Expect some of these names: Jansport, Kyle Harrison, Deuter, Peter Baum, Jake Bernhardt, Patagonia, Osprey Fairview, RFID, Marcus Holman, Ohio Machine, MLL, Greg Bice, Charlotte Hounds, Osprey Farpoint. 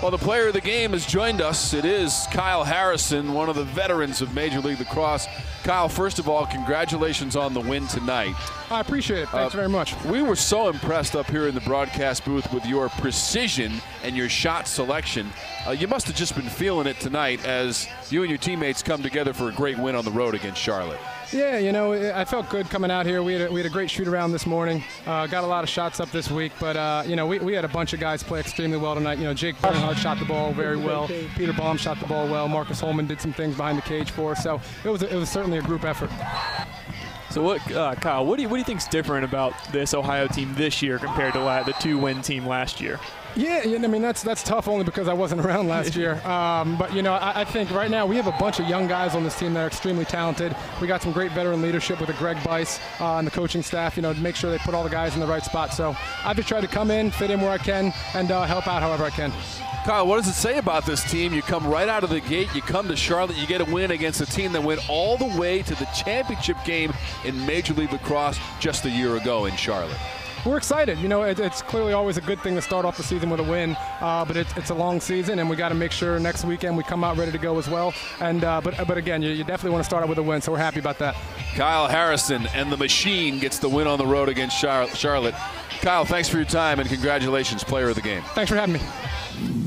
Well, the player of the game has joined us. It is Kyle Harrison, one of the veterans of Major League Lacrosse. Kyle, first of all, congratulations on the win tonight. I appreciate it. Thanks very much. We were so impressed up here in the broadcast booth with your precision and your shot selection. You must have just been feeling it tonight as you and your teammates come together for a great win on the road against Charlotte. Yeah, you know, I felt good coming out here. We had a great shoot around this morning. Got a lot of shots up this week, but, you know, we had a bunch of guys play extremely well tonight. You know, Jake Bernhardt shot the ball very well. Peter Baum shot the ball well. Marcus Holman did some things behind the cage for us. So it was certainly a group effort. So, Kyle, what do you think's different about this Ohio team this year compared to the two-win team last year? Yeah, I mean, that's tough only because I wasn't around last year. But, you know, I think right now we have a bunch of young guys on this team that are extremely talented. We got some great veteran leadership with Greg Bice and the coaching staff, you know, to make sure they put all the guys in the right spot. So I've just tried to come in, fit in where I can, and help out however I can. Kyle, what does it say about this team? You come right out of the gate, you come to Charlotte, you get a win against a team that went all the way to the championship game in Major League Lacrosse just a year ago in Charlotte. We're excited. You know, it's clearly always a good thing to start off the season with a win, but it's a long season, and we got to make sure next weekend we come out ready to go as well. And but again, you definitely want to start out with a win, so we're happy about that. Kyle Harrison and the Machine gets the win on the road against Charlotte. Kyle, thanks for your time, and congratulations, player of the game. Thanks for having me.